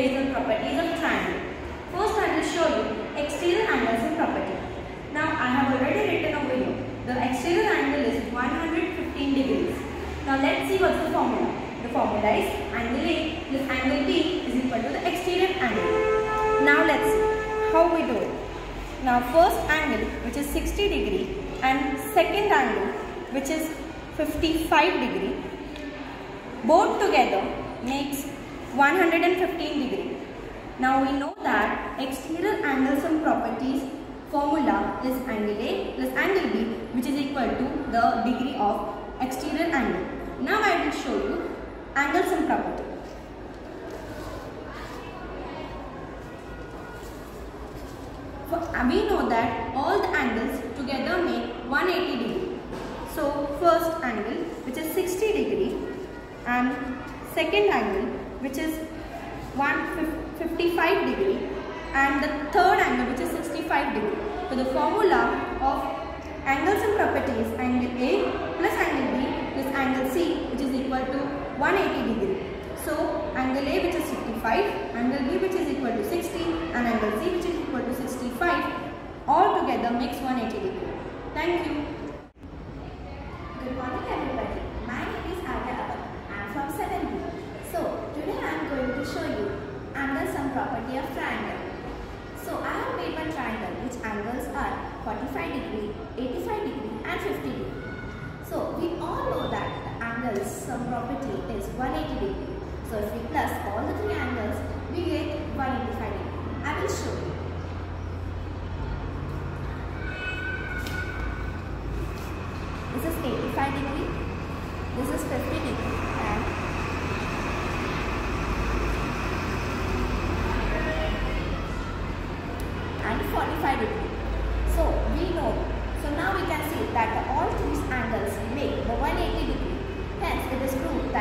based on properties of triangle. First, I will show you exterior angles and property. Now, I have already written over here. The exterior angle is 115 degrees. Now, let's see what's the formula. The formula is angle A plus angle B is equal to the exterior angle. Now, let's see how we do it. Now, first angle, which is 60 degree, and second angle, which is 55 degree, both together makes 115 degree. Now we know that exterior angles and properties formula is angle A plus angle B, which is equal to the degree of exterior angle. Now I will show you angles and property. We know that all the angles together make 180 degree. So first angle, which is 60 degree, and second angle, which is 155 degree, and the third angle, which is 65 degree. So the formula of angles and properties is angle A plus angle B plus angle C, which is equal to 180 degree. So angle A, which is 55, angle B, which is equal to 60, and angle C, which is equal to 65, all together makes 180 degree. Thank you. Good morning everybody. My name is Aika Abba. I am from 7B. So today I am going to show you angles and property of triangle. So I have made one triangle which angles are 45 degree, 85 degree and 50 degree. So we all know that the angles sum property is 180 degree. So if we plus all the three angles, we get 185 degree. I will show you. This is 85 degree, this is 50 degree and and 45 degree. So we know, so now we can see that all these angles make the 180 degree. Hence it is proved that